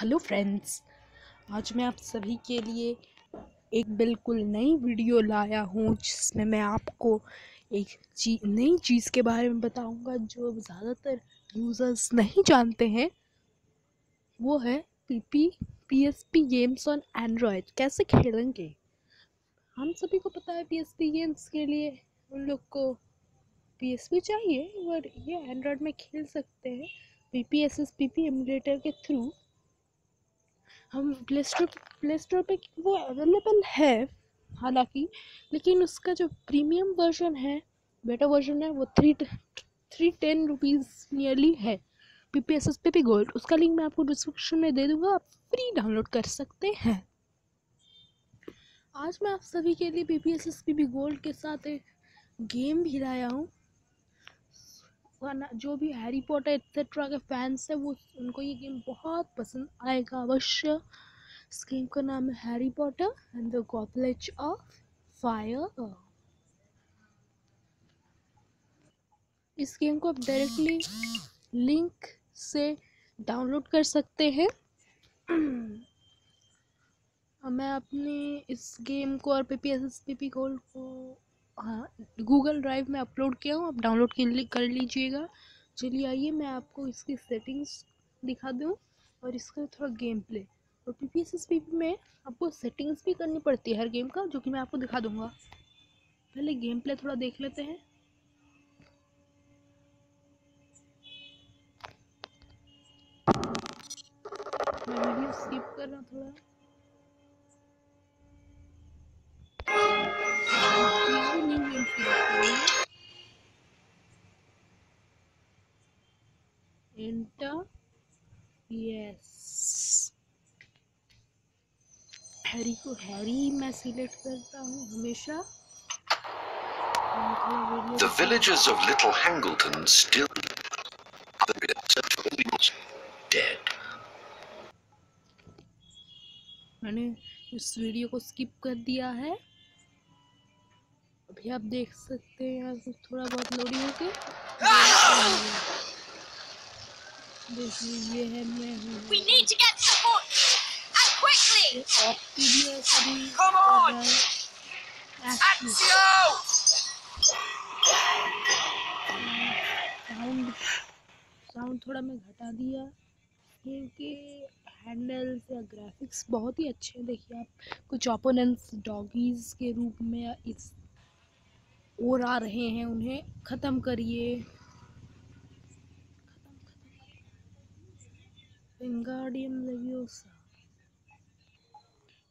Hello friends, आज मैं आप सभी के लिए एक बिल्कुल नई वीडियो लाया हूँ जिसमें मैं आपको एक नई चीज़ के बारे में बताऊँगा जो ज़्यादातर यूज़र्स नहीं जानते हैं। वो है पीएसपी गेम्स ऑन एंड्रॉयड कैसे खेलेंगे। हम सभी को पता है पीएसपी गेम्स के लिए उन लोग को पीएसपी चाहिए, और ये एंड्रॉयड में खेल सकते हैं PPSSPP एमुलेटर के थ्रू। हम प्ले स्टोर पर वो अवेलेबल है हालांकि, लेकिन उसका जो प्रीमियम वर्जन है, बेटा वर्जन है, वो 310 रुपीज़ नियरली है। PPSSPP गोल्ड, उसका लिंक मैं आपको डिस्क्रिप्शन में दे दूँगा, आप फ्री डाउनलोड कर सकते हैं। आज मैं आप सभी के लिए PPSSPP गोल्ड के साथ एक गेम भी लाया हूँ। जो भी हैरी पॉटर एक्सेट्रा के फैंस हैं वो उनको ये गेम बहुत पसंद आएगा अवश्य। इस गेम का नाम है Harry Potter and the Goblet of Fire. इस गेम को आप डायरेक्टली लिंक से डाउनलोड कर सकते हैं। मैं अपने इस गेम को और PPSSPP गोल्ड को गूगल ड्राइव में अपलोड किया हूँ, आप डाउनलोड कर लीजिएगा। चलिए आइए मैं आपको इसकी सेटिंग्स दिखा दूँ और इसका थोड़ा गेम प्ले। और PPSSPP में आपको सेटिंग्स भी करनी पड़ती है हर गेम का, जो कि मैं आपको दिखा दूँगा। पहले गेम प्ले थोड़ा देख लेते हैं। मैं वीडियो स्किप कर रहा हूँ थोड़ा। Enter, yes। हैरी को हैरी मैं सिलेक्ट करता हूँ हमेशा। The villagers of Little Hangleton still dead। मैंने इस वीडियो को स्किप कर दिया है। अभी आप देख सकते हैं यहाँ से थोड़ा बहुत लोडिंग होके देखिए। ये है मैं हूँ साउंड थोड़ा मैं घटा दिया क्योंकि हैंडल्स या ग्राफिक्स बहुत ही अच्छे हैं। देखिए आप कुछ ओपोनेंट्स डॉगीज के रूप में इस और आ रहे हैं, उन्हें ख़त्म करिए। Wingardium Leviosa.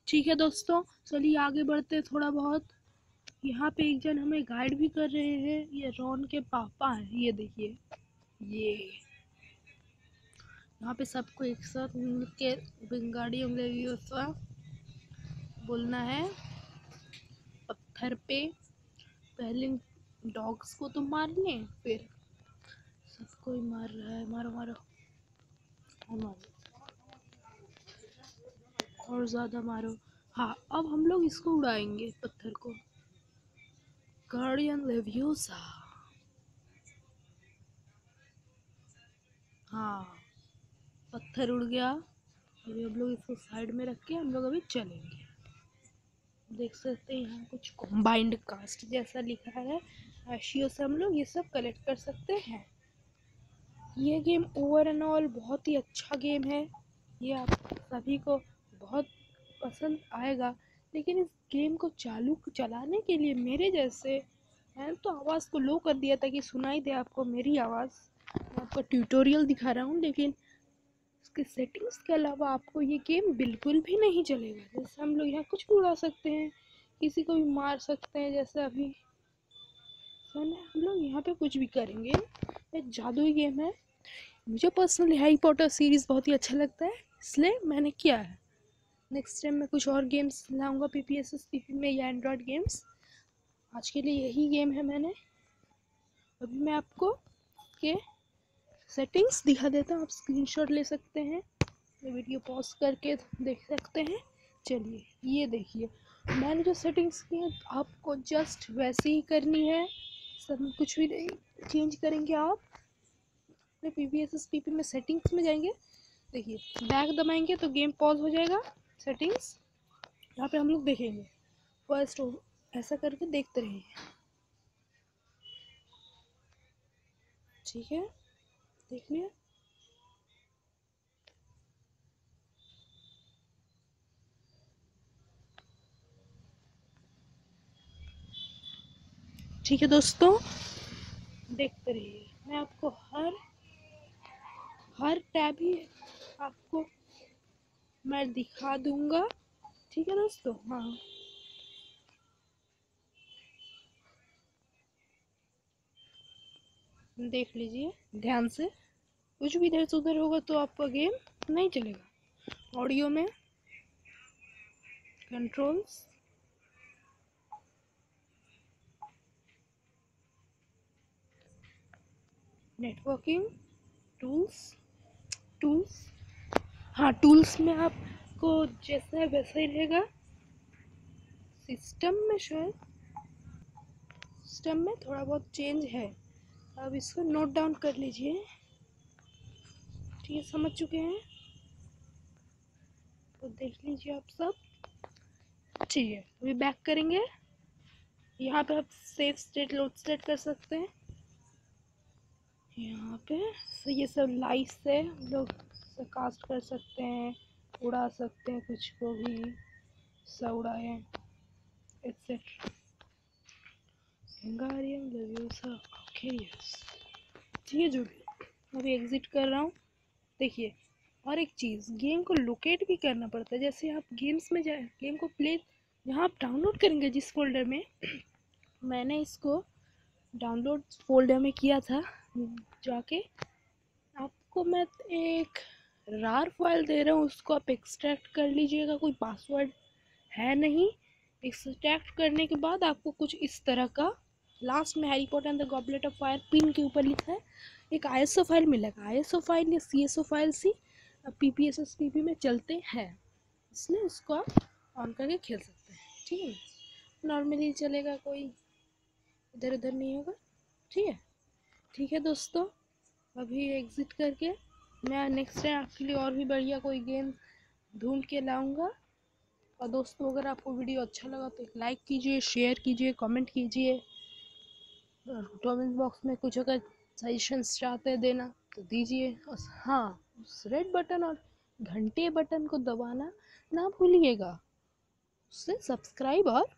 ठीक है दोस्तों, चलिए आगे बढ़ते हैं थोड़ा बहुत। यहाँ पे एक जन हमें गाइड भी कर रहे हैं, ये रॉन के पापा हैं। ये देखिए, ये यहाँ पे सबको एक साथ मिल के विंगार्डियम लेवियोसा बोलना है। पत्थर पे पहले डॉग्स को तो मार लें, फिर सबको ही मार रहा है। मारो मारो मारो और ज़्यादा मारो। हाँ, अब हम लोग इसको उड़ाएंगे पत्थर को। Wingardium Leviosa. हाँ, पत्थर उड़ गया। अभी हम लोग इसको साइड में रख के हम लोग अभी चलेंगे। देख सकते हैं यहाँ कुछ कॉम्बाइंड कास्ट जैसा लिखा है, राशियों से हम लोग ये सब कलेक्ट कर सकते हैं। ये गेम ओवर एंड ऑल बहुत ही अच्छा गेम है, ये आप सभी को बहुत पसंद आएगा। लेकिन इस गेम को चलाने के लिए मेरे जैसे, मैंने तो आवाज़ को लो कर दिया ताकि सुनाई दे आपको मेरी आवाज़। मैं आपको ट्यूटोरियल दिखा रहा हूँ, लेकिन इसके सेटिंग्स के अलावा आपको ये गेम बिल्कुल भी नहीं चलेगा। जैसे हम लोग यहाँ कुछ भी उड़ा सकते हैं, किसी को भी मार सकते हैं। जैसे अभी हम लोग यहाँ पे कुछ भी करेंगे। ये जादुई गेम है। मुझे पर्सनली हैरी पॉटर सीरीज़ बहुत ही अच्छा लगता है, इसलिए मैंने किया है। नेक्स्ट टाइम मैं कुछ और गेम्स लाऊँगा PPSSPP में या एंड्रॉयड गेम्स। आज के लिए यही गेम है। मैंने अभी मैं आपको के सेटिंग्स दिखा देता हूँ, आप स्क्रीनशॉट ले सकते हैं, वीडियो पॉज करके देख सकते हैं। चलिए, ये देखिए मैंने जो सेटिंग्स की हैं आपको जस्ट वैसे ही करनी है, सब कुछ भी नहीं चेंज करेंगे। आप PPSSPP में सेटिंग्स में जाएंगे, देखिए बैक दबाएंगे तो गेम पॉज हो जाएगा। सेटिंग्स यहाँ पे हम लोग देखेंगे फर्स्ट, ऐसा करके देखते रहिए, ठीक है। देख लिया, ठीक है दोस्तों, देखते रहिए। मैं आपको हर टैब ही आपको मैं दिखा दूंगा, ठीक है दोस्तों। हाँ देख लीजिए ध्यान से, कुछ भी इधर से उधर होगा तो आपका गेम नहीं चलेगा। ऑडियो में कंट्रोल्स, नेटवर्किंग, टूल्स, हाँ टूल्स में आपको जैसा है वैसा ही रहेगा। सिस्टम में शायद थोड़ा बहुत चेंज है। अब इसको नोट डाउन कर लीजिए, ठीक है, समझ चुके हैं तो देख लीजिए आप सब, ठीक है। अभी बैक करेंगे, यहाँ पे आप सेफ स्टेट, लोड स्टेट कर सकते हैं यहाँ पे। ये सब लाइट से हम लोग कास्ट कर सकते हैं, उड़ा सकते हैं, कुछ को भी उड़ाए etcetera. Wingardium leviosa, okay yes, ठीक है। जो भी अभी एग्जिट कर रहा हूँ, देखिए। और एक चीज़, गेम को लोकेट भी करना पड़ता है। जैसे आप गेम्स में जाए, गेम को प्ले, जहाँ आप डाउनलोड करेंगे जिस फोल्डर में, मैंने इसको डाउनलोड फोल्डर में किया था, जाके आपको मैं एक रार फाइल दे रहा हूँ, उसको आप एक्सट्रैक्ट कर लीजिएगा। कोई पासवर्ड है नहीं। एक्सट्रैक्ट करने के बाद आपको कुछ इस तरह का, लास्ट में Harry Potter and the Goblet of Fire pin के ऊपर लिखा है, एक ISO फाइल मिलेगा। ISO फाइल या CSO फाइल सी PPSSPP में चलते हैं, इसलिए उसको आप ऑन करके खेल सकते हैं, ठीक है। नॉर्मली चलेगा, कोई इधर उधर नहीं होगा, ठीक है। ठीक है दोस्तों, अभी एग्ज़िट करके मैं नेक्स्ट टाइम आपके लिए और भी बढ़िया कोई गेम ढूंढ के लाऊंगा। और दोस्तों, अगर आपको वीडियो अच्छा लगा तो एक लाइक कीजिए, शेयर कीजिए, कमेंट कीजिए। कमेंट बॉक्स में कुछ अगर सजेशंस चाहते देना तो दीजिए। और हाँ, उस रेड बटन और घंटे बटन को दबाना ना भूलिएगा, उससे सब्सक्राइब और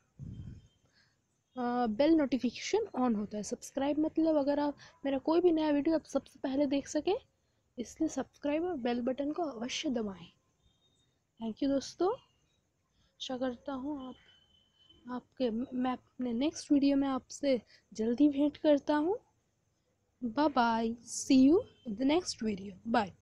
बेल नोटिफिकेशन ऑन होता है। सब्सक्राइब मतलब अगर आप मेरा कोई भी नया वीडियो आप सबसे पहले देख सकें, इसलिए सब्सक्राइब और बेल बटन को अवश्य दबाएं। थैंक यू दोस्तों, आशा करता हूँ मैं अपने नेक्स्ट वीडियो में आपसे जल्दी भेंट करता हूँ। Bye, see you in the next video, bye.